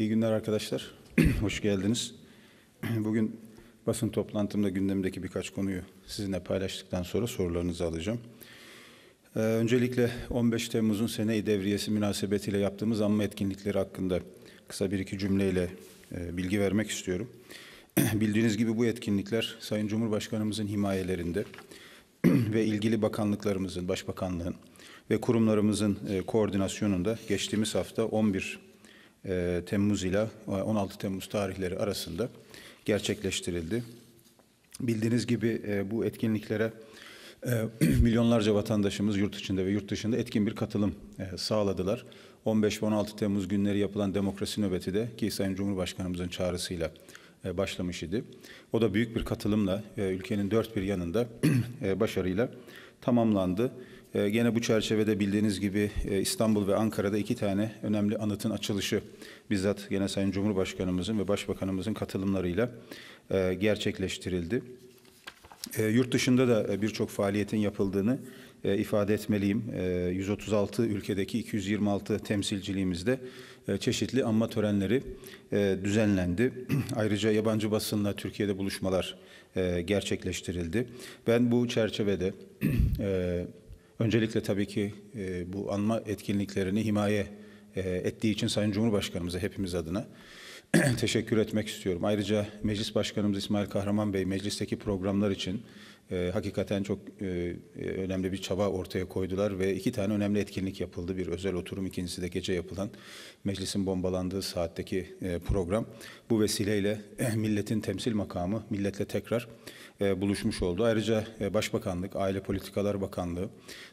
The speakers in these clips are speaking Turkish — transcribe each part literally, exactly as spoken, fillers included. İyi günler arkadaşlar. Hoş geldiniz. Bugün basın toplantımda gündemdeki birkaç konuyu sizinle paylaştıktan sonra sorularınızı alacağım. Ee, öncelikle on beş Temmuz'un sene-i devriyesi münasebetiyle yaptığımız anma etkinlikleri hakkında kısa bir iki cümleyle e, bilgi vermek istiyorum. Bildiğiniz gibi bu etkinlikler Sayın Cumhurbaşkanımızın himayelerinde ve ilgili bakanlıklarımızın, başbakanlığın ve kurumlarımızın e, koordinasyonunda geçtiğimiz hafta on bir Temmuz ile on altı Temmuz tarihleri arasında gerçekleştirildi. Bildiğiniz gibi e, bu etkinliklere e, milyonlarca vatandaşımız yurt içinde ve yurt dışında etkin bir katılım e, sağladılar. on beş ve on altı Temmuz günleri yapılan demokrasi nöbeti de ki Sayın Cumhurbaşkanımızın çağrısıyla e, başlamış idi. O da büyük bir katılımla e, ülkenin dört bir yanında e, başarıyla tamamlandı. E, gene bu çerçevede bildiğiniz gibi e, İstanbul ve Ankara'da iki tane önemli anıtın açılışı bizzat gene Sayın Cumhurbaşkanımızın ve Başbakanımızın katılımlarıyla e, gerçekleştirildi. E, yurt dışında da birçok faaliyetin yapıldığını e, ifade etmeliyim. E, yüz otuz altı ülkedeki iki yüz yirmi altı temsilciliğimizde e, çeşitli anma törenleri e, düzenlendi. Ayrıca yabancı basınla Türkiye'de buluşmalar e, gerçekleştirildi. Ben bu çerçevede e, öncelikle tabii ki e, bu anma etkinliklerini himaye e, ettiği için Sayın Cumhurbaşkanımıza hepimiz adına teşekkür etmek istiyorum. Ayrıca Meclis Başkanımız İsmail Kahraman Bey meclisteki programlar için e, hakikaten çok e, önemli bir çaba ortaya koydular ve iki tane önemli etkinlik yapıldı. Bir özel oturum, ikincisi de gece yapılan meclisin bombalandığı saatteki e, program. Bu vesileyle e, milletin temsil makamı milletle tekrar E, buluşmuş oldu. Ayrıca e, Başbakanlık, Aile Politikalar Bakanlığı,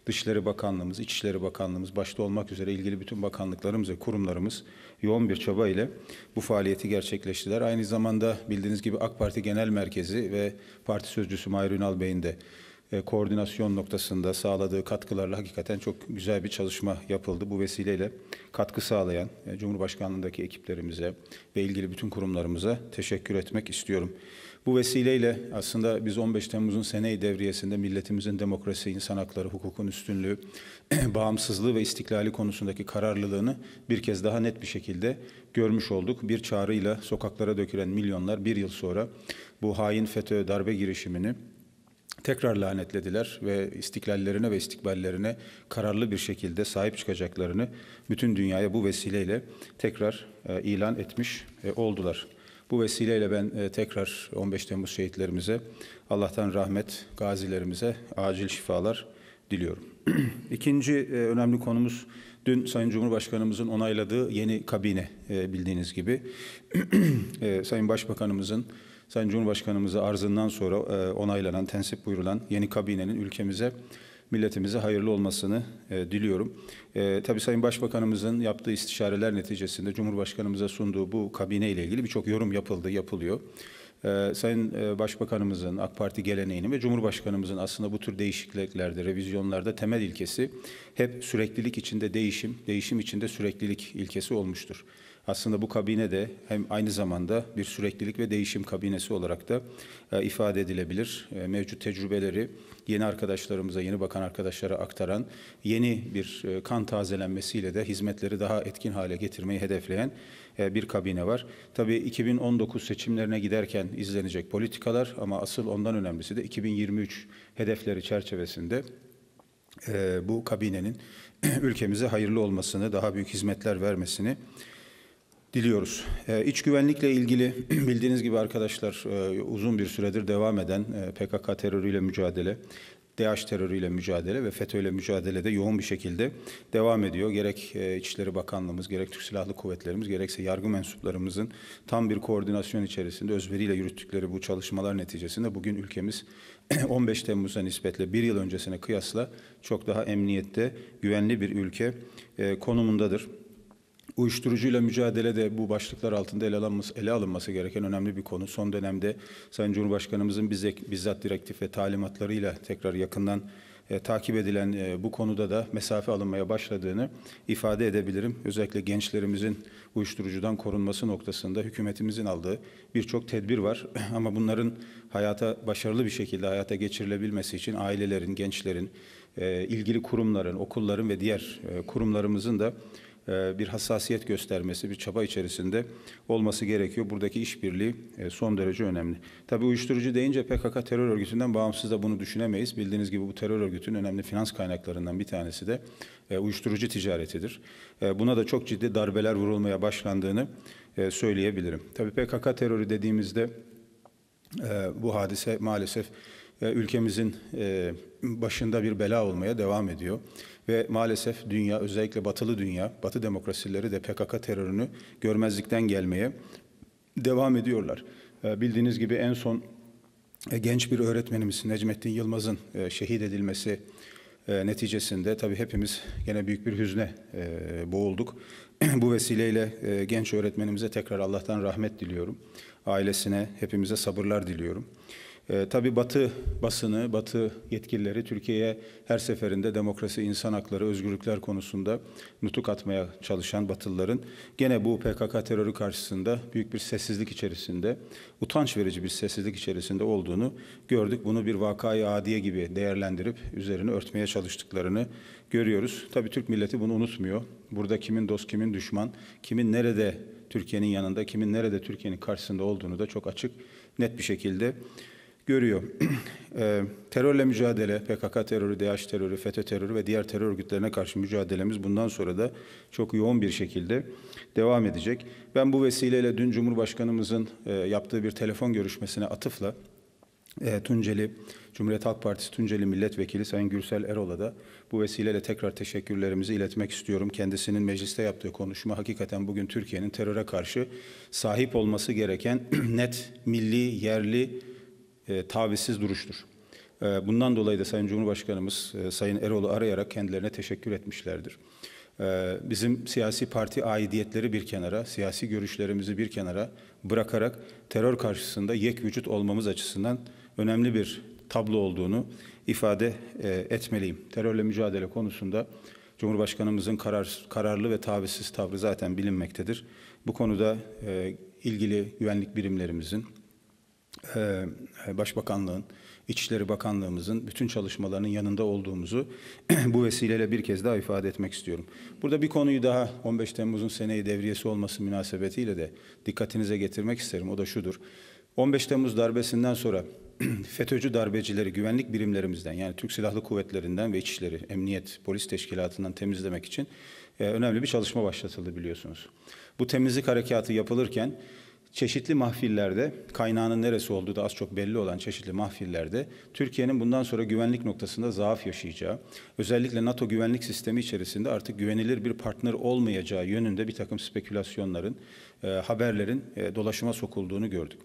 Dışişleri Bakanlığımız, İçişleri Bakanlığımız başta olmak üzere ilgili bütün bakanlıklarımız ve kurumlarımız yoğun bir çaba ile bu faaliyeti gerçekleştirdiler. Aynı zamanda bildiğiniz gibi AK Parti Genel Merkezi ve Parti Sözcüsü Mahir Ünal Bey'in de e, koordinasyon noktasında sağladığı katkılarla hakikaten çok güzel bir çalışma yapıldı. Bu vesileyle katkı sağlayan e, Cumhurbaşkanlığındaki ekiplerimize ve ilgili bütün kurumlarımıza teşekkür etmek istiyorum. Bu vesileyle aslında biz on beş Temmuz'un sene-i devriyesinde milletimizin demokrasi, insan hakları, hukukun üstünlüğü, bağımsızlığı ve istiklali konusundaki kararlılığını bir kez daha net bir şekilde görmüş olduk. Bir çağrıyla sokaklara dökülen milyonlar bir yıl sonra bu hain FETÖ darbe girişimini tekrar lanetlediler ve istiklallerine ve istikballerine kararlı bir şekilde sahip çıkacaklarını bütün dünyaya bu vesileyle tekrar e, ilan etmiş e, oldular. Bu vesileyle ben tekrar on beş Temmuz şehitlerimize, Allah'tan rahmet, gazilerimize acil şifalar diliyorum. İkinci önemli konumuz dün Sayın Cumhurbaşkanımızın onayladığı yeni kabine bildiğiniz gibi. Sayın Başbakanımızın, Sayın Cumhurbaşkanımıza arzından sonra onaylanan, tensip buyurulan yeni kabinenin ülkemize, milletimize hayırlı olmasını e, diliyorum. E, tabii Sayın Başbakanımızın yaptığı istişareler neticesinde Cumhurbaşkanımıza sunduğu bu kabine ile ilgili birçok yorum yapıldı, yapılıyor. E, Sayın e, Başbakanımızın AK Parti geleneğini ve Cumhurbaşkanımızın aslında bu tür değişikliklerde, revizyonlarda temel ilkesi hep süreklilik içinde değişim, değişim içinde süreklilik ilkesi olmuştur. Aslında bu kabine de hem aynı zamanda bir süreklilik ve değişim kabinesi olarak da e, ifade edilebilir. E, mevcut tecrübeleri yeni arkadaşlarımıza, yeni bakan arkadaşlara aktaran, yeni bir e, kan tazelenmesiyle de hizmetleri daha etkin hale getirmeyi hedefleyen e, bir kabine var. Tabii iki bin on dokuz seçimlerine giderken izlenecek politikalar ama asıl ondan önemlisi de iki bin yirmi üç hedefleri çerçevesinde e, bu kabinenin ülkemize hayırlı olmasını, daha büyük hizmetler vermesini diliyoruz. Ee, iç güvenlikle ilgili bildiğiniz gibi arkadaşlar e, uzun bir süredir devam eden e, P K K terörüyle mücadele, D A E Ş terörüyle mücadele ve FETÖ'yle mücadele de yoğun bir şekilde devam ediyor. Gerek e, İçişleri Bakanlığımız, gerek Türk Silahlı Kuvvetlerimiz, gerekse yargı mensuplarımızın tam bir koordinasyon içerisinde özveriyle yürüttükleri bu çalışmalar neticesinde bugün ülkemiz on beş Temmuz'a nispetle bir yıl öncesine kıyasla çok daha emniyette, güvenli bir ülke e, konumundadır. Uyuşturucuyla mücadele de bu başlıklar altında ele alınması, ele alınması gereken önemli bir konu. Son dönemde Sayın Cumhurbaşkanımızın bizzat direktif ve talimatlarıyla tekrar yakından e, takip edilen e, bu konuda da mesafe alınmaya başladığını ifade edebilirim. Özellikle gençlerimizin uyuşturucudan korunması noktasında hükümetimizin aldığı birçok tedbir var. Ama bunların hayata başarılı bir şekilde hayata geçirilebilmesi için ailelerin, gençlerin, e, ilgili kurumların, okulların ve diğer e, kurumlarımızın da bir hassasiyet göstermesi, bir çaba içerisinde olması gerekiyor. Buradaki işbirliği son derece önemli. Tabii uyuşturucu deyince P K K terör örgütünden bağımsız da bunu düşünemeyiz. Bildiğiniz gibi bu terör örgütünün önemli finans kaynaklarından bir tanesi de uyuşturucu ticaretidir. Buna da çok ciddi darbeler vurulmaya başlandığını söyleyebilirim. Tabii P K K terörü dediğimizde bu hadise maalesef ülkemizin başında bir bela olmaya devam ediyor. Ve maalesef dünya, özellikle batılı dünya, batı demokrasileri de P K K terörünü görmezlikten gelmeye devam ediyorlar. Bildiğiniz gibi en son genç bir öğretmenimiz Necmettin Yılmaz'ın şehit edilmesi neticesinde tabii hepimiz gene büyük bir hüzne boğulduk. Bu vesileyle genç öğretmenimize tekrar Allah'tan rahmet diliyorum. Ailesine, hepimize sabırlar diliyorum. E, tabii Batı basını, Batı yetkilileri Türkiye'ye her seferinde demokrasi, insan hakları, özgürlükler konusunda nutuk atmaya çalışan Batılıların gene bu P K K terörü karşısında büyük bir sessizlik içerisinde, utanç verici bir sessizlik içerisinde olduğunu gördük. Bunu bir vakayı adiye gibi değerlendirip üzerine örtmeye çalıştıklarını görüyoruz. Tabii Türk milleti bunu unutmuyor. Burada kimin dost, kimin düşman, kimin nerede Türkiye'nin yanında, kimin nerede Türkiye'nin karşısında olduğunu da çok açık, net bir şekilde görüyor. E, terörle mücadele, P K K terörü, D H terörü, FETÖ terörü ve diğer terör örgütlerine karşı mücadelemiz bundan sonra da çok yoğun bir şekilde devam edecek. Ben bu vesileyle dün Cumhurbaşkanımızın e, yaptığı bir telefon görüşmesine atıfla e, Tunceli, Cumhuriyet Halk Partisi Tunceli Milletvekili Sayın Gürsel Erol'a da bu vesileyle tekrar teşekkürlerimizi iletmek istiyorum. Kendisinin mecliste yaptığı konuşma hakikaten bugün Türkiye'nin teröre karşı sahip olması gereken net, milli, yerli, E, tavizsiz duruştur. E, bundan dolayı da Sayın Cumhurbaşkanımız e, Sayın Erol'u arayarak kendilerine teşekkür etmişlerdir. E, bizim siyasi parti aidiyetleri bir kenara, siyasi görüşlerimizi bir kenara bırakarak terör karşısında yek vücut olmamız açısından önemli bir tablo olduğunu ifade e, etmeliyim. Terörle mücadele konusunda Cumhurbaşkanımızın karar, kararlı ve tavizsiz tavrı zaten bilinmektedir. Bu konuda e, ilgili güvenlik birimlerimizin, Başbakanlığın, İçişleri Bakanlığımızın bütün çalışmalarının yanında olduğumuzu bu vesileyle bir kez daha ifade etmek istiyorum. Burada bir konuyu daha on beş Temmuz'un seneyi devriyesi olması münasebetiyle de dikkatinize getirmek isterim. O da şudur. on beş Temmuz darbesinden sonra FETÖ'cü darbecileri güvenlik birimlerimizden, yani Türk Silahlı Kuvvetlerinden ve İçişleri, Emniyet, Polis Teşkilatı'ndan temizlemek için önemli bir çalışma başlatıldı biliyorsunuz. Bu temizlik harekatı yapılırken çeşitli mahfillerde, kaynağının neresi olduğu da az çok belli olan çeşitli mahfillerde Türkiye'nin bundan sonra güvenlik noktasında zaaf yaşayacağı, özellikle NATO güvenlik sistemi içerisinde artık güvenilir bir partner olmayacağı yönünde bir takım spekülasyonların, e, haberlerin e, dolaşıma sokulduğunu gördük.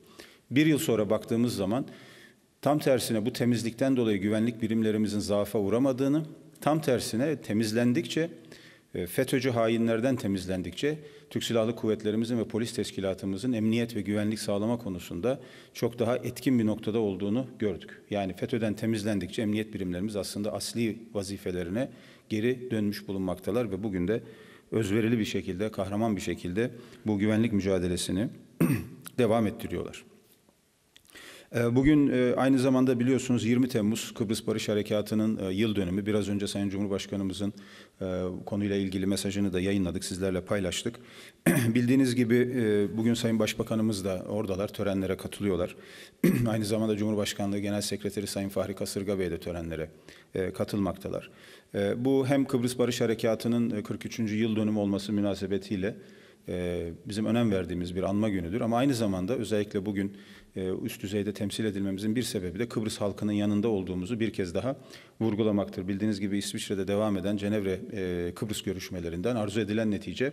Bir yıl sonra baktığımız zaman tam tersine bu temizlikten dolayı güvenlik birimlerimizin zaafa uğramadığını, tam tersine temizlendikçe, FETÖ'cü hainlerden temizlendikçe Türk Silahlı Kuvvetlerimizin ve polis teşkilatımızın emniyet ve güvenlik sağlama konusunda çok daha etkin bir noktada olduğunu gördük. Yani FETÖ'den temizlendikçe emniyet birimlerimiz aslında asli vazifelerine geri dönmüş bulunmaktalar ve bugün de özverili bir şekilde, kahraman bir şekilde bu güvenlik mücadelesini devam ettiriyorlar. Bugün aynı zamanda biliyorsunuz yirmi Temmuz Kıbrıs Barış Harekatı'nın yıl dönümü. Biraz önce Sayın Cumhurbaşkanımızın konuyla ilgili mesajını da yayınladık, sizlerle paylaştık. Bildiğiniz gibi bugün Sayın Başbakanımız da oradalar, törenlere katılıyorlar. Aynı zamanda Cumhurbaşkanlığı Genel Sekreteri Sayın Fahri Kasırga Bey de törenlere katılmaktalar. Bu hem Kıbrıs Barış Harekatı'nın kırk üçüncü yıl dönümü olması münasebetiyle bizim önem verdiğimiz bir anma günüdür. Ama aynı zamanda özellikle bugün üst düzeyde temsil edilmemizin bir sebebi de Kıbrıs halkının yanında olduğumuzu bir kez daha vurgulamaktır. Bildiğiniz gibi İsviçre'de devam eden Cenevre Kıbrıs görüşmelerinden arzu edilen netice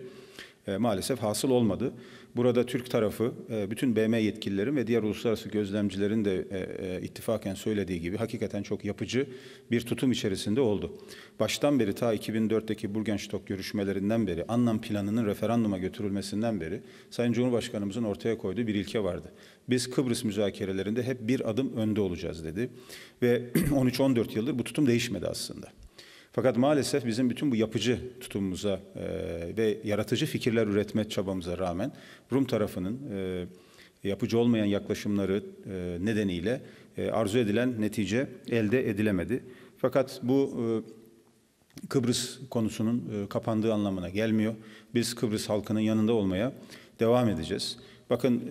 maalesef hasıl olmadı. Burada Türk tarafı, bütün B M yetkililerin ve diğer uluslararası gözlemcilerin de ittifaken söylediği gibi hakikaten çok yapıcı bir tutum içerisinde oldu. Baştan beri, ta iki bin dörtteki Burgenstock görüşmelerinden beri, anlam planının referanduma götürülmesinden beri Sayın Cumhurbaşkanımızın ortaya koyduğu bir ilke vardı. Biz Kıbrıs müzakerelerinde hep bir adım önde olacağız dedi ve on üç on dört yıldır bu tutum değişmedi aslında. Fakat maalesef bizim bütün bu yapıcı tutumumuza e, ve yaratıcı fikirler üretme çabamıza rağmen Rum tarafının e, yapıcı olmayan yaklaşımları e, nedeniyle e, arzu edilen netice elde edilemedi. Fakat bu Kıbrıs konusunun kapandığı anlamına gelmiyor. Biz Kıbrıs halkının yanında olmaya devam edeceğiz. Bakın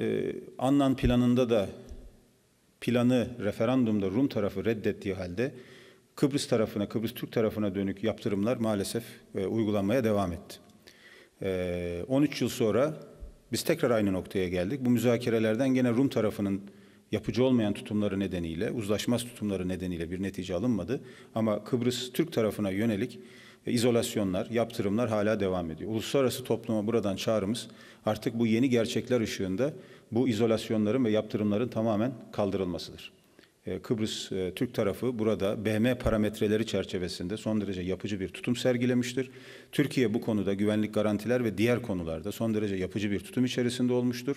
Annan planında da planı referandumda Rum tarafı reddettiği halde Kıbrıs tarafına, Kıbrıs Türk tarafına dönük yaptırımlar maalesef uygulanmaya devam etti. on üç yıl sonra biz tekrar aynı noktaya geldik. Bu müzakerelerden gene Rum tarafının yapıcı olmayan tutumları nedeniyle, uzlaşmaz tutumları nedeniyle bir netice alınmadı. Ama Kıbrıs Türk tarafına yönelik izolasyonlar, yaptırımlar hala devam ediyor. Uluslararası topluma buradan çağrımız artık bu yeni gerçekler ışığında bu izolasyonların ve yaptırımların tamamen kaldırılmasıdır. Kıbrıs Türk tarafı burada B M parametreleri çerçevesinde son derece yapıcı bir tutum sergilemiştir. Türkiye bu konuda güvenlik garantiler ve diğer konularda son derece yapıcı bir tutum içerisinde olmuştur.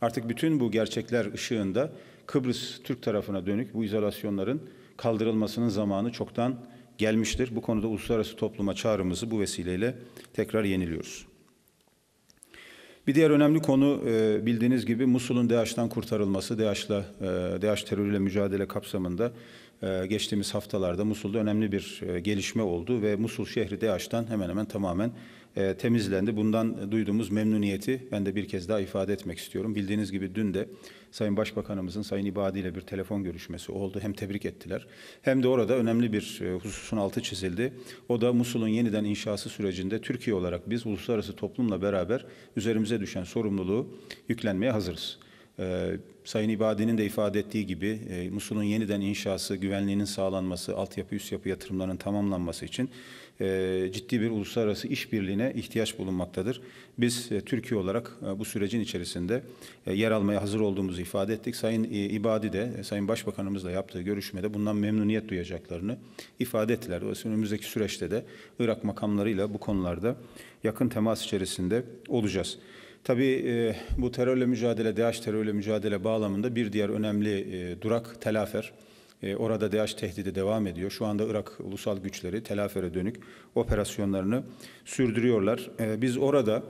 Artık bütün bu gerçekler ışığında Kıbrıs Türk tarafına dönük bu izolasyonların kaldırılmasının zamanı çoktan gelmiştir. Bu konuda uluslararası topluma çağrımızı bu vesileyle tekrar yeniliyoruz. Bir diğer önemli konu bildiğiniz gibi Musul'un D H'tan kurtarılması, D H'la, D H terörüyle mücadele kapsamında geçtiğimiz haftalarda Musul'da önemli bir gelişme oldu ve Musul şehri D H'tan hemen hemen tamamen temizlendi. Bundan duyduğumuz memnuniyeti ben de bir kez daha ifade etmek istiyorum. Bildiğiniz gibi dün de Sayın Başbakanımızın Sayın İbadi ile bir telefon görüşmesi oldu. Hem tebrik ettiler hem de orada önemli bir hususun altı çizildi. O da Musul'un yeniden inşası sürecinde Türkiye olarak biz uluslararası toplumla beraber üzerimize düşen sorumluluğu yüklenmeye hazırız. Ee, Sayın İbadi'nin de ifade ettiği gibi e, Musul'un yeniden inşası, güvenliğinin sağlanması, altyapı üst yapı yatırımlarının tamamlanması için e, ciddi bir uluslararası işbirliğine ihtiyaç bulunmaktadır. Biz e, Türkiye olarak e, bu sürecin içerisinde e, yer almaya hazır olduğumuzu ifade ettik. Sayın e, İbadi de e, Sayın Başbakanımızla yaptığı görüşmede bundan memnuniyet duyacaklarını ifade ettiler. Dolayısıyla önümüzdeki süreçte de Irak makamlarıyla bu konularda yakın temas içerisinde olacağız. Tabii bu terörle mücadele, D H terörle mücadele bağlamında bir diğer önemli durak Tel Afer. Orada D H tehdidi devam ediyor. Şu anda Irak ulusal güçleri Tel Afer'e dönük operasyonlarını sürdürüyorlar. Biz orada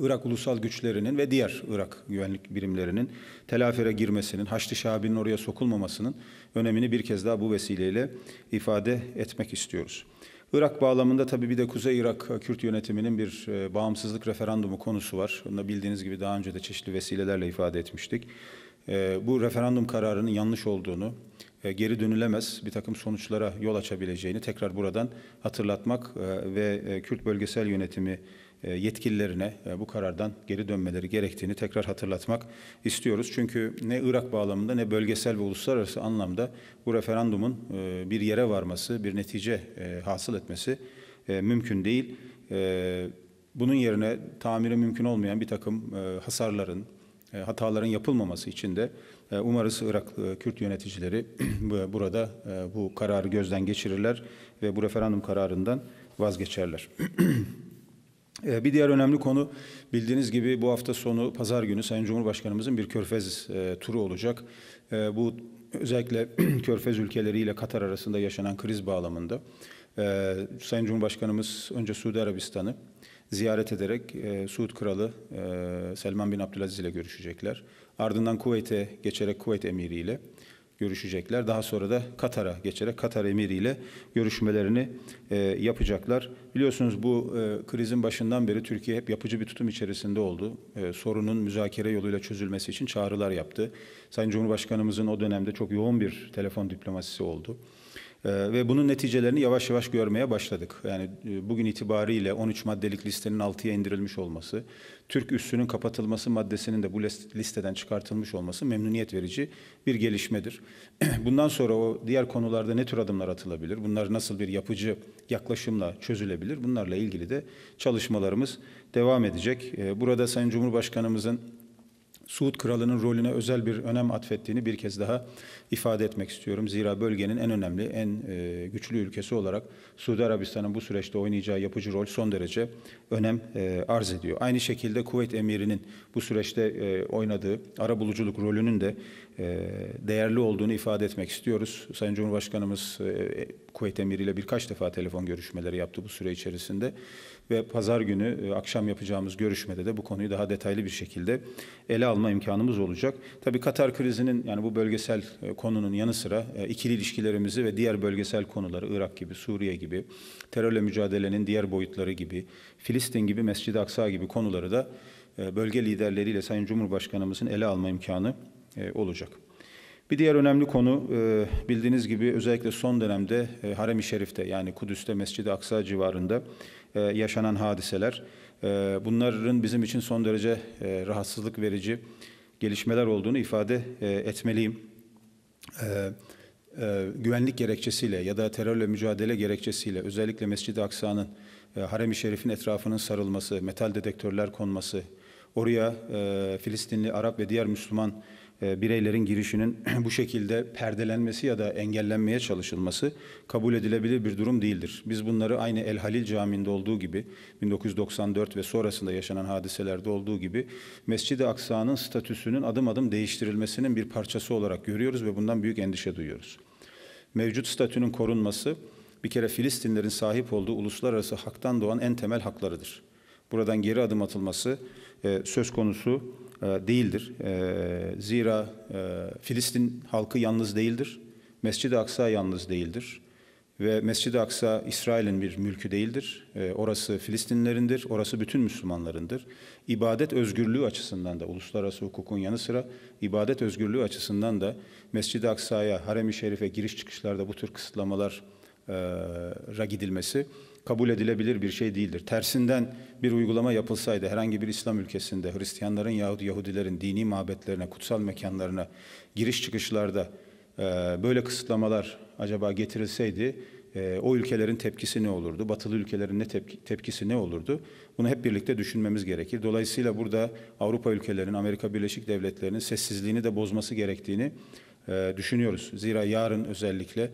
Irak ulusal güçlerinin ve diğer Irak güvenlik birimlerinin Tel Afer'e girmesinin, Haçlı Şabi'nin oraya sokulmamasının önemini bir kez daha bu vesileyle ifade etmek istiyoruz. Irak bağlamında tabii bir de Kuzey Irak Kürt yönetiminin bir bağımsızlık referandumu konusu var. Bunu da bildiğiniz gibi daha önce de çeşitli vesilelerle ifade etmiştik. Bu referandum kararının yanlış olduğunu, geri dönülemez bir takım sonuçlara yol açabileceğini tekrar buradan hatırlatmak ve Kürt bölgesel yönetimi yetkililerine bu karardan geri dönmeleri gerektiğini tekrar hatırlatmak istiyoruz. Çünkü ne Irak bağlamında ne bölgesel ve uluslararası anlamda bu referandumun bir yere varması, bir netice hasıl etmesi mümkün değil. Bunun yerine tamiri mümkün olmayan bir takım hasarların, hataların yapılmaması için de umarız Irak Kürt yöneticileri burada bu kararı gözden geçirirler ve bu referandum kararından vazgeçerler. Bir diğer önemli konu bildiğiniz gibi bu hafta sonu pazar günü Sayın Cumhurbaşkanımızın bir körfez e, turu olacak. E, bu özellikle körfez ülkeleriyle Katar arasında yaşanan kriz bağlamında e, Sayın Cumhurbaşkanımız önce Suudi Arabistan'ı ziyaret ederek e, Suud Kralı e, Selman bin Abdülaziz ile görüşecekler. Ardından Kuveyt'e geçerek Kuveyt Emiri ile görüşecekler. Daha sonra da Katar'a geçerek Katar emiriyle görüşmelerini e, yapacaklar. Biliyorsunuz bu e, krizin başından beri Türkiye hep yapıcı bir tutum içerisinde oldu. E, sorunun müzakere yoluyla çözülmesi için çağrılar yaptı. Sayın Cumhurbaşkanımızın o dönemde çok yoğun bir telefon diplomasisi oldu. E, ve bunun neticelerini yavaş yavaş görmeye başladık. Yani e, bugün itibariyle on üç maddelik listenin altıya indirilmiş olması, Türk üssünün kapatılması maddesinin de bu listeden çıkartılmış olması memnuniyet verici bir gelişmedir. Bundan sonra o diğer konularda ne tür adımlar atılabilir, bunlar nasıl bir yapıcı yaklaşımla çözülebilir, bunlarla ilgili de çalışmalarımız devam edecek. Burada Sayın Cumhurbaşkanımızın Suud Kralı'nın rolüne özel bir önem atfettiğini bir kez daha ifade etmek istiyorum. Zira bölgenin en önemli, en e, güçlü ülkesi olarak Suudi Arabistan'ın bu süreçte oynayacağı yapıcı rol son derece önem e, arz ediyor. Aynı şekilde Kuveyt Emiri'nin bu süreçte e, oynadığı arabuluculuk rolünün de e, değerli olduğunu ifade etmek istiyoruz. Sayın Cumhurbaşkanımız e, Kuveyt Emiri ile birkaç defa telefon görüşmeleri yaptı bu süre içerisinde. ve pazar günü akşam yapacağımız görüşmede de bu konuyu daha detaylı bir şekilde ele alma imkanımız olacak. Tabii Katar krizinin, yani bu bölgesel konunun yanı sıra ikili ilişkilerimizi ve diğer bölgesel konuları, Irak gibi, Suriye gibi, terörle mücadelenin diğer boyutları gibi, Filistin gibi, Mescid-i Aksa gibi konuları da bölge liderleriyle Sayın Cumhurbaşkanımızın ele alma imkanı olacak. Bir diğer önemli konu, bildiğiniz gibi özellikle son dönemde Harem-i Şerif'te, yani Kudüs'te, Mescid-i Aksa civarında yaşanan hadiseler, bunların bizim için son derece rahatsızlık verici gelişmeler olduğunu ifade etmeliyim. Güvenlik gerekçesiyle ya da terörle mücadele gerekçesiyle özellikle Mescid-i Aksa'nın, Harem-i Şerif'in etrafının sarılması, metal dedektörler konması, oraya Filistinli, Arap ve diğer Müslüman bireylerin girişinin bu şekilde perdelenmesi ya da engellenmeye çalışılması kabul edilebilir bir durum değildir. Biz bunları aynı El Halil Camii'nde olduğu gibi, bin dokuz yüz doksan dört ve sonrasında yaşanan hadiselerde olduğu gibi Mescid-i Aksa'nın statüsünün adım adım değiştirilmesinin bir parçası olarak görüyoruz ve bundan büyük endişe duyuyoruz. Mevcut statünün korunması bir kere Filistinlerin sahip olduğu uluslararası haktan doğan en temel haklarıdır. Buradan geri adım atılması söz konusu değildir. Zira Filistin halkı yalnız değildir. Mescid-i Aksa yalnız değildir. Ve Mescid-i Aksa İsrail'in bir mülkü değildir. Orası Filistinlerindir, orası bütün Müslümanlarındır. İbadet özgürlüğü açısından da, uluslararası hukukun yanı sıra ibadet özgürlüğü açısından da Mescid-i Aksa'ya, Harem-i Şerif'e giriş çıkışlarda bu tür kısıtlamalara gidilmesi kabul edilebilir bir şey değildir. Tersinden bir uygulama yapılsaydı, herhangi bir İslam ülkesinde Hristiyanların yahut Yahudilerin dini mabetlerine, kutsal mekanlarına giriş çıkışlarda e, böyle kısıtlamalar acaba getirilseydi, e, o ülkelerin tepkisi ne olurdu? Batılı ülkelerin ne tepki, tepkisi ne olurdu? Bunu hep birlikte düşünmemiz gerekir. Dolayısıyla burada Avrupa ülkelerinin, Amerika Birleşik Devletleri'nin sessizliğini de bozması gerektiğini e, düşünüyoruz. Zira yarın özellikle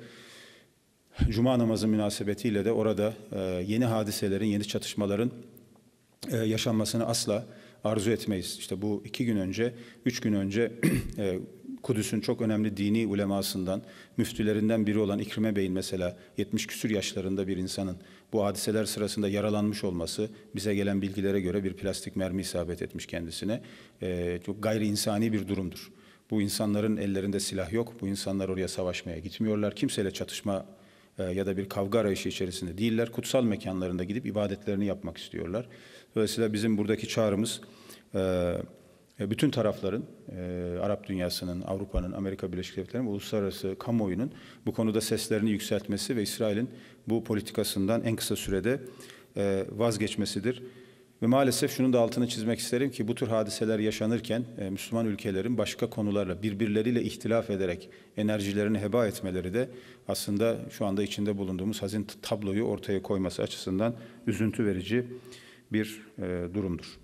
Cuma namazı münasebetiyle de orada yeni hadiselerin, yeni çatışmaların yaşanmasını asla arzu etmeyiz. İşte bu iki gün önce, üç gün önce Kudüs'ün çok önemli dini ulemasından, müftülerinden biri olan İkrime Bey'in mesela yetmiş küsur yaşlarında bir insanın bu hadiseler sırasında yaralanmış olması, bize gelen bilgilere göre bir plastik mermi isabet etmiş kendisine, çok gayri insani bir durumdur. Bu insanların ellerinde silah yok, bu insanlar oraya savaşmaya gitmiyorlar, kimseyle çatışma ya da bir kavga arayışı içerisinde değiller. Kutsal mekanlarında gidip ibadetlerini yapmak istiyorlar. Dolayısıyla bizim buradaki çağrımız bütün tarafların, Arap dünyasının, Avrupa'nın, Amerika Birleşik Devletleri'nin, uluslararası kamuoyunun bu konuda seslerini yükseltmesi ve İsrail'in bu politikasından en kısa sürede vazgeçmesidir. Ve maalesef şunun da altını çizmek isterim ki bu tür hadiseler yaşanırken Müslüman ülkelerin başka konularla birbirleriyle ihtilaf ederek enerjilerini heba etmeleri de aslında şu anda içinde bulunduğumuz hazin tabloyu ortaya koyması açısından üzüntü verici bir durumdur.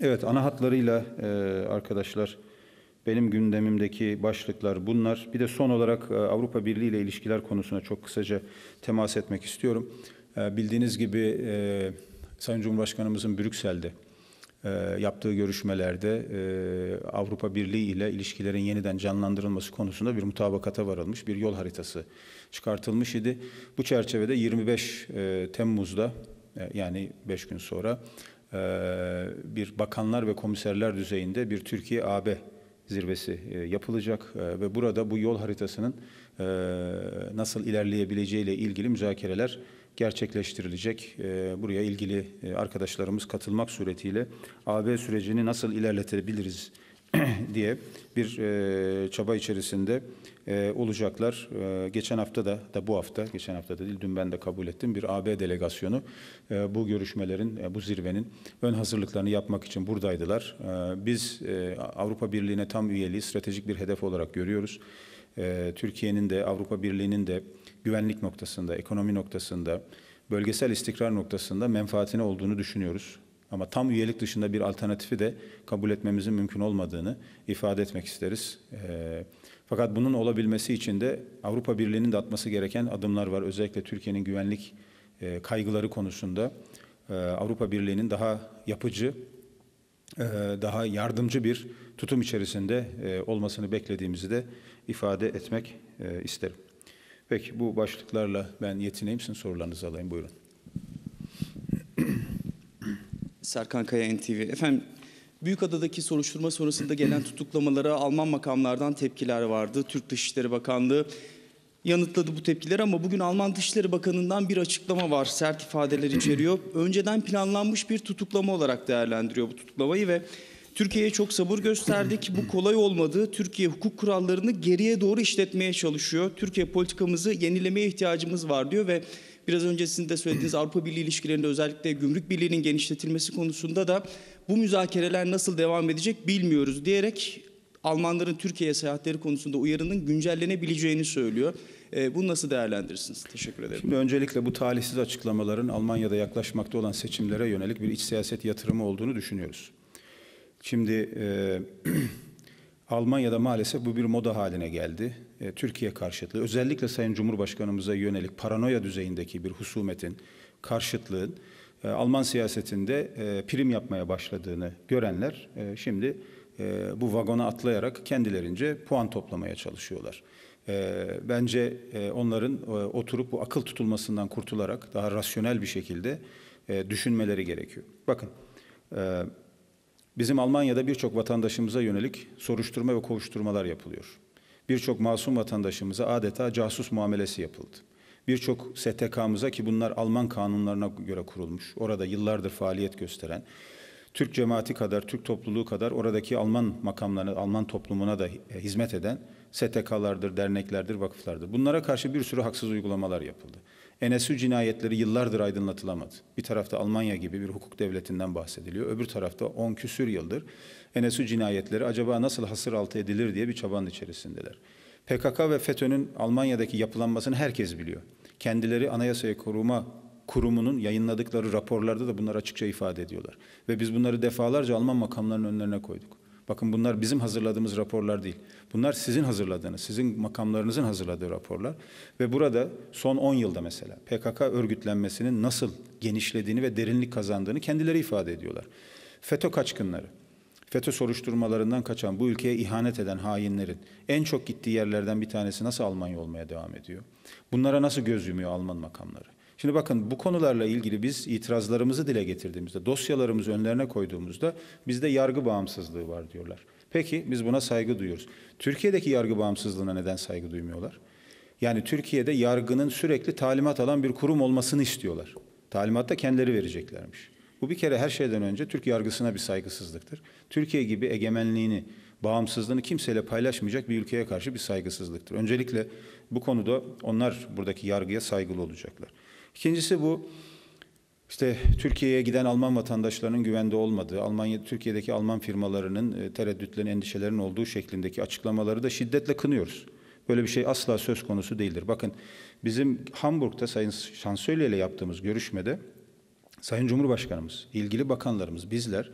Evet, ana hatlarıyla arkadaşlar benim gündemimdeki başlıklar bunlar. Bir de son olarak Avrupa Birliği ile ilişkiler konusuna çok kısaca temas etmek istiyorum. Bildiğiniz gibi Sayın Cumhurbaşkanımızın Brüksel'de e, yaptığı görüşmelerde e, Avrupa Birliği ile ilişkilerin yeniden canlandırılması konusunda bir mutabakata varılmış, bir yol haritası çıkartılmış idi. Bu çerçevede yirmi beş e, Temmuz'da e, yani beş gün sonra e, bir bakanlar ve komiserler düzeyinde bir Türkiye A B zirvesi e, yapılacak e, ve burada bu yol haritasının e, nasıl ilerleyebileceğiyle ilgili müzakereler gerçekleştirilecek. Buraya ilgili arkadaşlarımız katılmak suretiyle A B sürecini nasıl ilerletebiliriz diye bir çaba içerisinde olacaklar. Geçen hafta da, da bu hafta, geçen hafta da değil, dün ben de kabul ettim, bir A B delegasyonu bu görüşmelerin, bu zirvenin ön hazırlıklarını yapmak için buradaydılar. Biz Avrupa Birliği'ne tam üyeliği stratejik bir hedef olarak görüyoruz. Türkiye'nin de Avrupa Birliği'nin de güvenlik noktasında, ekonomi noktasında, bölgesel istikrar noktasında menfaatine olduğunu düşünüyoruz. Ama tam üyelik dışında bir alternatifi de kabul etmemizin mümkün olmadığını ifade etmek isteriz. E, fakat bunun olabilmesi için de Avrupa Birliği'nin de atması gereken adımlar var. Özellikle Türkiye'nin güvenlik e, kaygıları konusunda e, Avrupa Birliği'nin daha yapıcı, daha yardımcı bir tutum içerisinde olmasını beklediğimizi de ifade etmek isterim. Peki, bu başlıklarla ben yetineyim, sizin sorularınızı alayım, buyurun. Serkan Kaya, N T V. Efendim, Büyükada'daki soruşturma sonrasında gelen tutuklamalara Alman makamlardan tepkiler vardı. Türk Dışişleri Bakanlığı yanıtladı bu tepkileri ama bugün Alman Dışişleri Bakanı'ndan bir açıklama var. Sert ifadeler içeriyor. Önceden planlanmış bir tutuklama olarak değerlendiriyor bu tutuklamayı ve Türkiye'ye çok sabır gösterdik. Bu kolay olmadı. Türkiye hukuk kurallarını geriye doğru işletmeye çalışıyor. Türkiye politikamızı yenilemeye ihtiyacımız var diyor ve biraz önce sizin de söylediğiniz Avrupa Birliği ilişkilerinde özellikle gümrük birliğinin genişletilmesi konusunda da bu müzakereler nasıl devam edecek bilmiyoruz diyerek Almanların Türkiye'ye seyahatleri konusunda uyarının güncellenebileceğini söylüyor. E, bunu nasıl değerlendirirsiniz? Teşekkür ederim. Şimdi öncelikle bu talihsiz açıklamaların Almanya'da yaklaşmakta olan seçimlere yönelik bir iç siyaset yatırımı olduğunu düşünüyoruz. Şimdi e, Almanya'da maalesef bu bir moda haline geldi. E, Türkiye karşıtlığı, özellikle Sayın Cumhurbaşkanımıza yönelik paranoya düzeyindeki bir husumetin, karşıtlığın e, Alman siyasetinde e, prim yapmaya başladığını görenler e, şimdi e, bu vagona atlayarak kendilerince puan toplamaya çalışıyorlar. E, bence e, onların e, oturup bu akıl tutulmasından kurtularak daha rasyonel bir şekilde e, düşünmeleri gerekiyor. Bakın. E, Bizim Almanya'da birçok vatandaşımıza yönelik soruşturma ve kovuşturmalar yapılıyor. Birçok masum vatandaşımıza adeta casus muamelesi yapıldı. Birçok S T K'mıza, ki bunlar Alman kanunlarına göre kurulmuş, orada yıllardır faaliyet gösteren, Türk cemaati kadar, Türk topluluğu kadar oradaki Alman makamlarına, Alman toplumuna da hizmet eden S T K'lardır, derneklerdir, vakıflardır. Bunlara karşı bir sürü haksız uygulamalar yapıldı. N S U cinayetleri yıllardır aydınlatılamadı. Bir tarafta Almanya gibi bir hukuk devletinden bahsediliyor. Öbür tarafta on küsür yıldır N S U cinayetleri acaba nasıl hasır altı edilir diye bir çabanın içerisindeler. P K K ve FETÖ'nün Almanya'daki yapılanmasını herkes biliyor. Kendileri Anayasa Koruma Kurumu'nun yayınladıkları raporlarda da bunları açıkça ifade ediyorlar. Ve biz bunları defalarca Alman makamlarının önlerine koyduk. Bakın, bunlar bizim hazırladığımız raporlar değil. Bunlar sizin hazırladığınız, sizin makamlarınızın hazırladığı raporlar. Ve burada son on yılda mesela P K K örgütlenmesinin nasıl genişlediğini ve derinlik kazandığını kendileri ifade ediyorlar. FETÖ kaçkınları, FETÖ soruşturmalarından kaçan, bu ülkeye ihanet eden hainlerin en çok gittiği yerlerden bir tanesi nasıl Almanya olmaya devam ediyor? Bunlara nasıl göz yumuyor Alman makamları? Şimdi bakın, bu konularla ilgili biz itirazlarımızı dile getirdiğimizde, dosyalarımızı önlerine koyduğumuzda bizde yargı bağımsızlığı var diyorlar. Peki biz buna saygı duyuyoruz. Türkiye'deki yargı bağımsızlığına neden saygı duymuyorlar? Yani Türkiye'de yargının sürekli talimat alan bir kurum olmasını istiyorlar. Talimat da kendileri vereceklermiş. Bu bir kere her şeyden önce Türk yargısına bir saygısızlıktır. Türkiye gibi egemenliğini, bağımsızlığını kimseyle paylaşmayacak bir ülkeye karşı bir saygısızlıktır. Öncelikle bu konuda onlar buradaki yargıya saygılı olacaklar. İkincisi, bu işte Türkiye'ye giden Alman vatandaşlarının güvende olmadığı, Almanya, Türkiye'deki Alman firmalarının tereddütlerin, endişelerin olduğu şeklindeki açıklamaları da şiddetle kınıyoruz. Böyle bir şey asla söz konusu değildir. Bakın, bizim Hamburg'da Sayın Şansölye ile yaptığımız görüşmede Sayın Cumhurbaşkanımız, ilgili bakanlarımız, bizler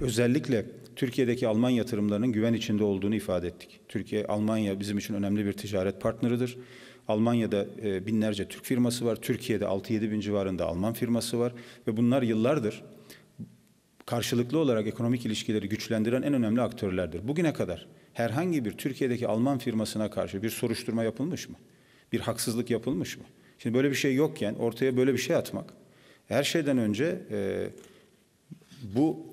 özellikle Türkiye'deki Alman yatırımlarının güven içinde olduğunu ifade ettik. Türkiye, Almanya bizim için önemli bir ticaret partneridir. Almanya'da binlerce Türk firması var. Türkiye'de altı yedi bin civarında Alman firması var. Ve bunlar yıllardır karşılıklı olarak ekonomik ilişkileri güçlendiren en önemli aktörlerdir. Bugüne kadar herhangi bir Türkiye'deki Alman firmasına karşı bir soruşturma yapılmış mı? Bir haksızlık yapılmış mı? Şimdi böyle bir şey yokken ortaya böyle bir şey atmak, her şeyden önce e, bu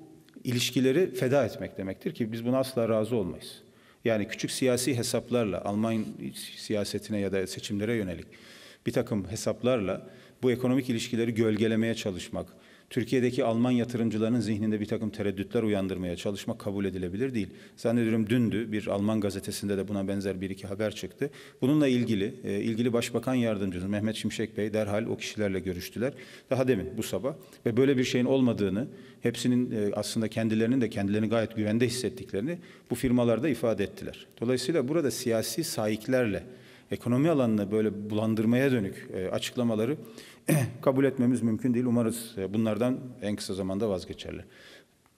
ilişkileri feda etmek demektir ki biz buna asla razı olmayız. Yani küçük siyasi hesaplarla, Alman siyasetine ya da seçimlere yönelik bir takım hesaplarla bu ekonomik ilişkileri gölgelemeye çalışmak, Türkiye'deki Alman yatırımcılarının zihninde bir takım tereddütler uyandırmaya çalışmak kabul edilebilir değil. Zannediyorum dündü, bir Alman gazetesinde de buna benzer bir iki haber çıktı. Bununla ilgili ilgili Başbakan Yardımcısı Mehmet Şimşek Bey derhal o kişilerle görüştüler. Daha demin, bu sabah, ve böyle bir şeyin olmadığını, hepsinin aslında kendilerinin de kendilerini gayet güvende hissettiklerini bu firmalarda ifade ettiler. Dolayısıyla burada siyasi saiklerle ekonomi alanını böyle bulandırmaya dönük açıklamaları kabul etmemiz mümkün değil. Umarız bunlardan en kısa zamanda vazgeçerler.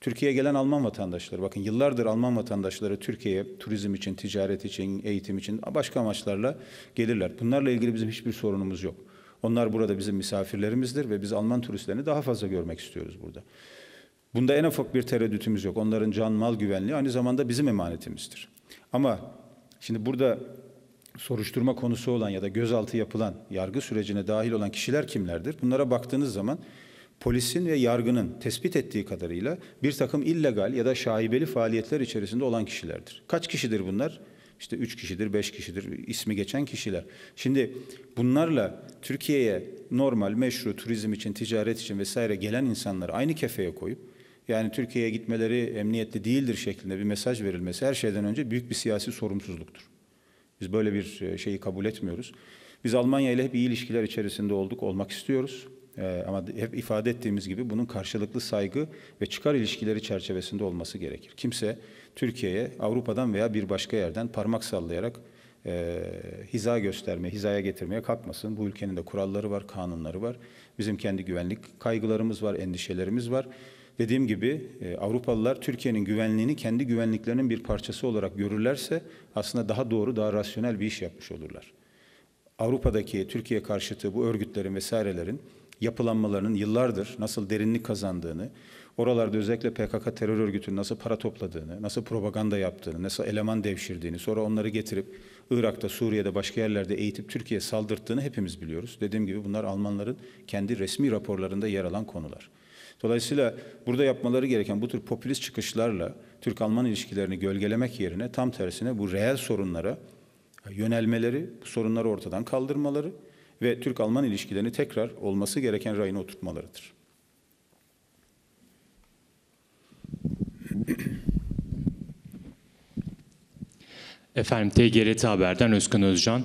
Türkiye'ye gelen Alman vatandaşları, bakın yıllardır Alman vatandaşları Türkiye'ye turizm için, ticaret için, eğitim için, başka amaçlarla gelirler. Bunlarla ilgili bizim hiçbir sorunumuz yok. Onlar burada bizim misafirlerimizdir ve biz Alman turistlerini daha fazla görmek istiyoruz burada. Bunda en ufak bir tereddütümüz yok. Onların can, mal güvenliği aynı zamanda bizim emanetimizdir. Ama şimdi burada soruşturma konusu olan ya da gözaltı yapılan, yargı sürecine dahil olan kişiler kimlerdir? Bunlara baktığınız zaman polisin ve yargının tespit ettiği kadarıyla bir takım illegal ya da şaibeli faaliyetler içerisinde olan kişilerdir. Kaç kişidir bunlar? İşte üç kişidir, beş kişidir, ismi geçen kişiler. Şimdi bunlarla Türkiye'ye normal, meşru, turizm için, ticaret için vesaire gelen insanları aynı kefeye koyup, yani Türkiye'ye gitmeleri emniyetli değildir şeklinde bir mesaj verilmesi her şeyden önce büyük bir siyasi sorumsuzluktur. Biz böyle bir şeyi kabul etmiyoruz. Biz Almanya ile hep iyi ilişkiler içerisinde olduk, olmak istiyoruz. Ee, ama hep ifade ettiğimiz gibi bunun karşılıklı saygı ve çıkar ilişkileri çerçevesinde olması gerekir. Kimse Türkiye'ye Avrupa'dan veya bir başka yerden parmak sallayarak e, hiza göstermeye, hizaya getirmeye kalkmasın. Bu ülkenin de kuralları var, kanunları var. Bizim kendi güvenlik kaygılarımız var, endişelerimiz var. Dediğim gibi e, Avrupalılar Türkiye'nin güvenliğini kendi güvenliklerinin bir parçası olarak görürlerse aslında daha doğru, daha rasyonel bir iş yapmış olurlar. Avrupa'daki Türkiye karşıtı bu örgütlerin vesairelerin yapılanmalarının yıllardır nasıl derinlik kazandığını, oralarda özellikle P K K terör örgütünün nasıl para topladığını, nasıl propaganda yaptığını, nasıl eleman devşirdiğini, sonra onları getirip Irak'ta, Suriye'de, başka yerlerde eğitip Türkiye'ye saldırttığını hepimiz biliyoruz. Dediğim gibi bunlar Almanların kendi resmi raporlarında yer alan konular. Dolayısıyla burada yapmaları gereken bu tür popülist çıkışlarla Türk-Alman ilişkilerini gölgelemek yerine tam tersine bu reel sorunlara yönelmeleri, bu sorunları ortadan kaldırmaları ve Türk-Alman ilişkilerini tekrar olması gereken rayına oturtmalarıdır. Efendim T G R T Haber'den Özkan Özcan.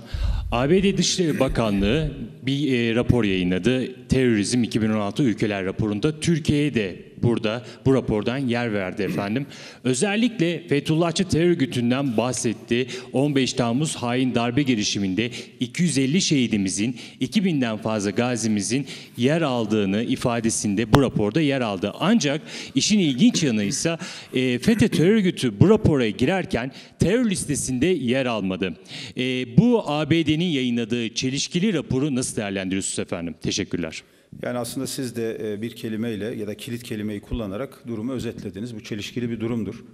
A B D Dışişleri Bakanlığı bir e, rapor yayınladı. Terörizm iki bin on altı ülkeler raporunda Türkiye'ye de burada bu rapordan yer verdi efendim. Özellikle Fethullahçı terör örgütünden bahsetti. on beş Temmuz hain darbe girişiminde iki yüz elli şehidimizin, iki binden fazla gazimizin yer aldığını ifadesinde bu raporda yer aldı. Ancak işin ilginç yanı ise e, FETÖ terör örgütü bu rapora girerken terör listesinde yer almadı. E, bu A B D'nin yayınladığı çelişkili raporu nasıl değerlendiriyorsunuz efendim? Teşekkürler. Yani aslında siz de bir kelimeyle ya da kilit kelimeyi kullanarak durumu özetlediniz. Bu çelişkili bir durumdur.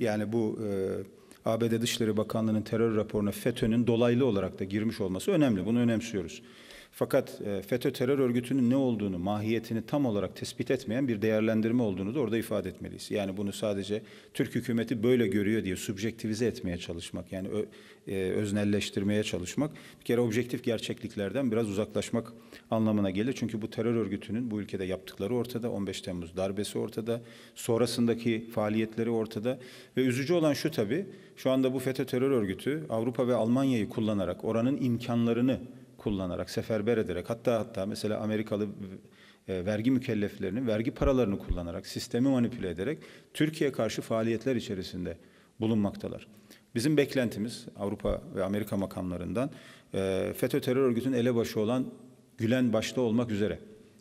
Yani bu A B D Dışişleri Bakanlığı'nın terör raporuna FETÖ'nün dolaylı olarak da girmiş olması önemli. Bunu önemsiyoruz. Fakat FETÖ terör örgütünün ne olduğunu, mahiyetini tam olarak tespit etmeyen bir değerlendirme olduğunu da orada ifade etmeliyiz. Yani bunu sadece Türk hükümeti böyle görüyor diye subjektivize etmeye çalışmak, yani öznelleştirmeye çalışmak, bir kere objektif gerçekliklerden biraz uzaklaşmak anlamına gelir. Çünkü bu terör örgütünün bu ülkede yaptıkları ortada, on beş Temmuz darbesi ortada, sonrasındaki faaliyetleri ortada ve üzücü olan şu tabii, şu anda bu FETÖ terör örgütü Avrupa ve Almanya'yı kullanarak, oranın imkanlarını kullanarak, seferber ederek, hatta hatta mesela Amerikalı e, vergi mükelleflerinin vergi paralarını kullanarak, sistemi manipüle ederek Türkiye karşı faaliyetler içerisinde bulunmaktalar. Bizim beklentimiz Avrupa ve Amerika makamlarından e, FETÖ terör örgütünün elebaşı olan Gülen başta olmak üzere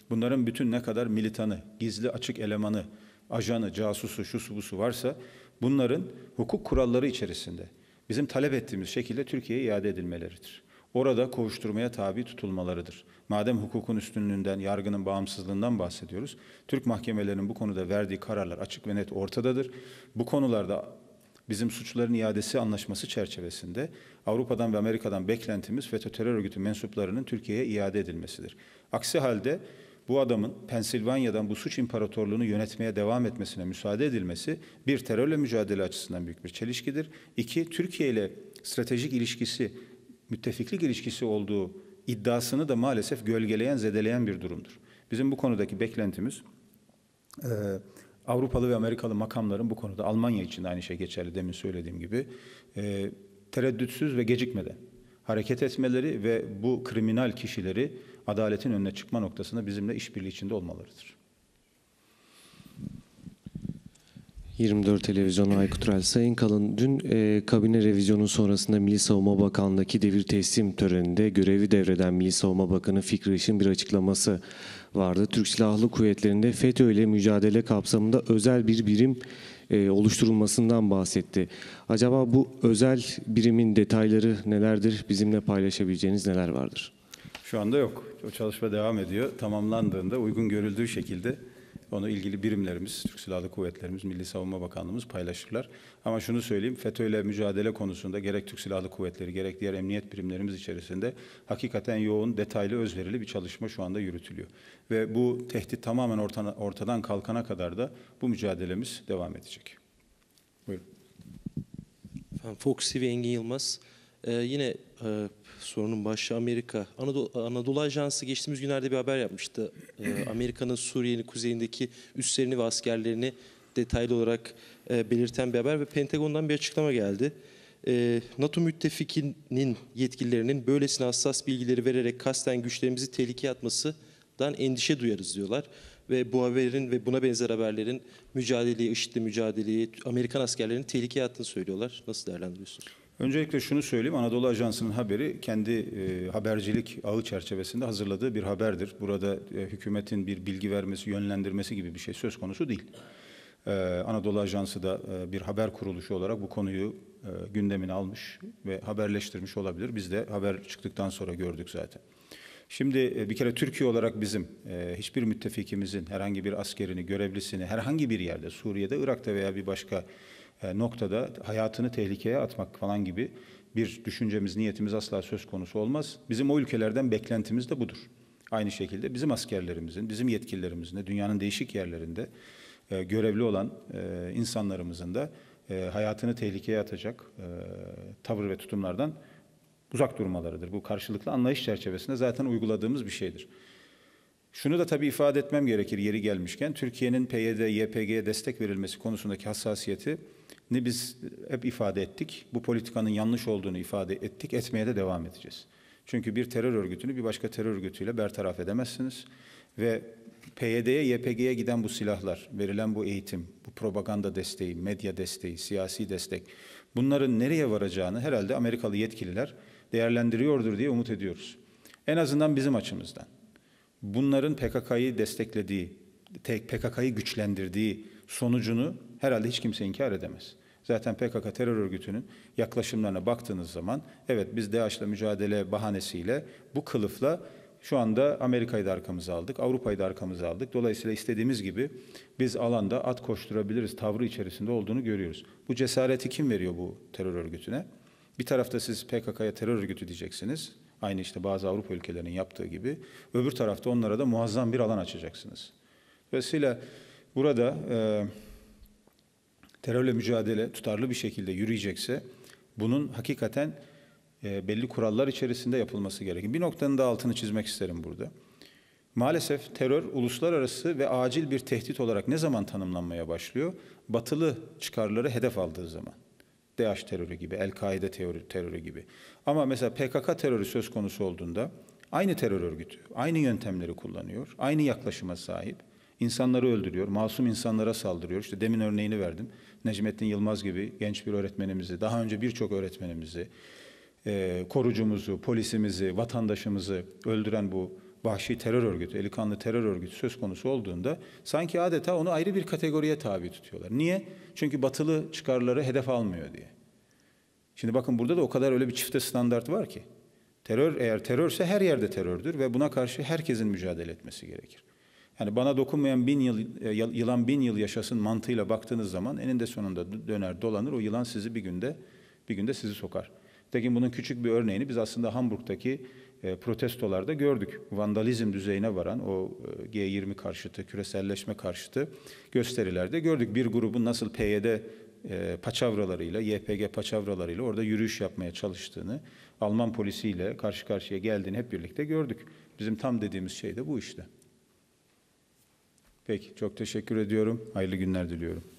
bunların bütün ne kadar militanı, gizli açık elemanı, ajanı, casusu, şusu busu varsa bunların hukuk kuralları içerisinde bizim talep ettiğimiz şekilde Türkiye'ye iade edilmeleridir. Orada kovuşturmaya tabi tutulmalarıdır. Madem hukukun üstünlüğünden, yargının bağımsızlığından bahsediyoruz, Türk mahkemelerinin bu konuda verdiği kararlar açık ve net ortadadır. Bu konularda bizim suçluların iadesi anlaşması çerçevesinde Avrupa'dan ve Amerika'dan beklentimiz FETÖ terör örgütü mensuplarının Türkiye'ye iade edilmesidir. Aksi halde bu adamın Pensilvanya'dan bu suç imparatorluğunu yönetmeye devam etmesine müsaade edilmesi bir, terörle mücadele açısından büyük bir çelişkidir. İki, Türkiye ile stratejik ilişkisi, müttefiklik ilişkisi olduğu iddiasını da maalesef gölgeleyen, zedeleyen bir durumdur. Bizim bu konudaki beklentimiz e, Avrupalı ve Amerikalı makamların bu konuda, Almanya için de aynı şey geçerli demin söylediğim gibi, e, tereddütsüz ve gecikmeden hareket etmeleri ve bu kriminal kişileri adaletin önüne çıkma noktasında bizimle işbirliği içinde olmalarıdır. yirmi dört Televizyonu Aykut Tural. Sayın Kalın, dün e, kabine revizyonu sonrasında Milli Savunma Bakanlığı'ndaki devir teslim töreninde görevi devreden Milli Savunma Bakanı Fikri Iş'in bir açıklaması vardı. Türk Silahlı Kuvvetleri'nde FETÖ ile mücadele kapsamında özel bir birim e, oluşturulmasından bahsetti. Acaba bu özel birimin detayları nelerdir? Bizimle paylaşabileceğiniz neler vardır? Şu anda yok. O çalışma devam ediyor. Tamamlandığında uygun görüldüğü şekilde Onu ilgili birimlerimiz, Türk Silahlı Kuvvetlerimiz, Milli Savunma Bakanlığımız paylaşırlar. Ama şunu söyleyeyim, FETÖ'yle mücadele konusunda gerek Türk Silahlı Kuvvetleri, gerek diğer emniyet birimlerimiz içerisinde hakikaten yoğun, detaylı, özverili bir çalışma şu anda yürütülüyor. Ve bu tehdit tamamen ortadan, ortadan kalkana kadar da bu mücadelemiz devam edecek. Buyurun. Fox T V Engin Yılmaz. Ee, yine e, sorunun başı Amerika. Anadolu, Anadolu Ajansı geçtiğimiz günlerde bir haber yapmıştı. Ee, Amerika'nın Suriye'nin kuzeyindeki üslerini ve askerlerini detaylı olarak e, belirten bir haber ve Pentagon'dan bir açıklama geldi. Ee, NATO müttefikinin yetkililerinin böylesine hassas bilgileri vererek kasten güçlerimizi tehlikeye atmasından endişe duyarız diyorlar. Ve bu haberin ve buna benzer haberlerin mücadeleyi, IŞİD'le mücadeleyi, Amerikan askerlerinin tehlikeye attığını söylüyorlar. Nasıl değerlendiriyorsunuz? Öncelikle şunu söyleyeyim, Anadolu Ajansı'nın haberi kendi e, habercilik ağı çerçevesinde hazırladığı bir haberdir. Burada e, hükümetin bir bilgi vermesi, yönlendirmesi gibi bir şey söz konusu değil. E, Anadolu Ajansı da e, bir haber kuruluşu olarak bu konuyu e, gündemine almış ve haberleştirmiş olabilir. Biz de haber çıktıktan sonra gördük zaten. Şimdi bir kere Türkiye olarak bizim hiçbir müttefikimizin herhangi bir askerini, görevlisini herhangi bir yerde, Suriye'de, Irak'ta veya bir başka noktada hayatını tehlikeye atmak falan gibi bir düşüncemiz, niyetimiz asla söz konusu olmaz. Bizim o ülkelerden beklentimiz de budur. Aynı şekilde bizim askerlerimizin, bizim yetkililerimizin de dünyanın değişik yerlerinde görevli olan insanlarımızın da hayatını tehlikeye atacak tavır ve tutumlardan uzak durmalarıdır. Bu karşılıklı anlayış çerçevesinde zaten uyguladığımız bir şeydir. Şunu da tabii ifade etmem gerekir yeri gelmişken, Türkiye'nin P Y D, Y P G'ye destek verilmesi konusundaki hassasiyetini biz hep ifade ettik. Bu politikanın yanlış olduğunu ifade ettik, etmeye de devam edeceğiz. Çünkü bir terör örgütünü bir başka terör örgütüyle bertaraf edemezsiniz. Ve P Y D'ye, Y P G'ye giden bu silahlar, verilen bu eğitim, bu propaganda desteği, medya desteği, siyasi destek, bunların nereye varacağını herhalde Amerikalı yetkililer değerlendiriyordur diye umut ediyoruz. En azından bizim açımızdan. Bunların P K K'yı desteklediği, P K K'yı güçlendirdiği sonucunu herhalde hiç kimse inkar edemez. Zaten P K K terör örgütünün yaklaşımlarına baktığınız zaman, evet biz DAEŞ'le mücadele bahanesiyle bu kılıfla şu anda Amerika'yı da arkamıza aldık, Avrupa'yı da arkamıza aldık. Dolayısıyla istediğimiz gibi biz alanda at koşturabiliriz tavrı içerisinde olduğunu görüyoruz. Bu cesareti kim veriyor bu terör örgütüne? Bir tarafta siz P K K'ya terör örgütü diyeceksiniz. Aynı işte bazı Avrupa ülkelerinin yaptığı gibi. Öbür tarafta onlara da muazzam bir alan açacaksınız. Dolayısıyla burada e, terörle mücadele tutarlı bir şekilde yürüyecekse bunun hakikaten e, belli kurallar içerisinde yapılması gerekir. Bir noktanın da altını çizmek isterim burada. Maalesef terör uluslararası ve acil bir tehdit olarak ne zaman tanımlanmaya başlıyor? Batılı çıkarları hedef aldığı zaman. DAEŞ terörü gibi, El-Kaide terörü gibi. Ama mesela P K K terörü söz konusu olduğunda aynı terör örgütü, aynı yöntemleri kullanıyor, aynı yaklaşıma sahip. İnsanları öldürüyor, masum insanlara saldırıyor. İşte demin örneğini verdim. Necmettin Yılmaz gibi genç bir öğretmenimizi, daha önce birçok öğretmenimizi, korucumuzu, polisimizi, vatandaşımızı öldüren bu vahşi terör örgütü, eli kanlı terör örgütü söz konusu olduğunda sanki adeta onu ayrı bir kategoriye tabi tutuyorlar. Niye? Çünkü batılı çıkarları hedef almıyor diye. Şimdi bakın burada da o kadar öyle bir çifte standart var ki. Terör eğer terörse her yerde terördür ve buna karşı herkesin mücadele etmesi gerekir. Yani bana dokunmayan bin yıl, yılan bin yıl yaşasın mantığıyla baktığınız zaman eninde sonunda döner dolanır o yılan sizi bir günde bir günde sizi sokar. Tekin bunun küçük bir örneğini biz aslında Hamburg'daki protestolarda gördük. Vandalizm düzeyine varan o G yirmi karşıtı, küreselleşme karşıtı gösterilerde gördük. Bir grubun nasıl P Y D paçavralarıyla, Y P G paçavralarıyla orada yürüyüş yapmaya çalıştığını, Alman polisiyle karşı karşıya geldiğini hep birlikte gördük. Bizim tam dediğimiz şey de bu işte. Peki, çok teşekkür ediyorum. Hayırlı günler diliyorum.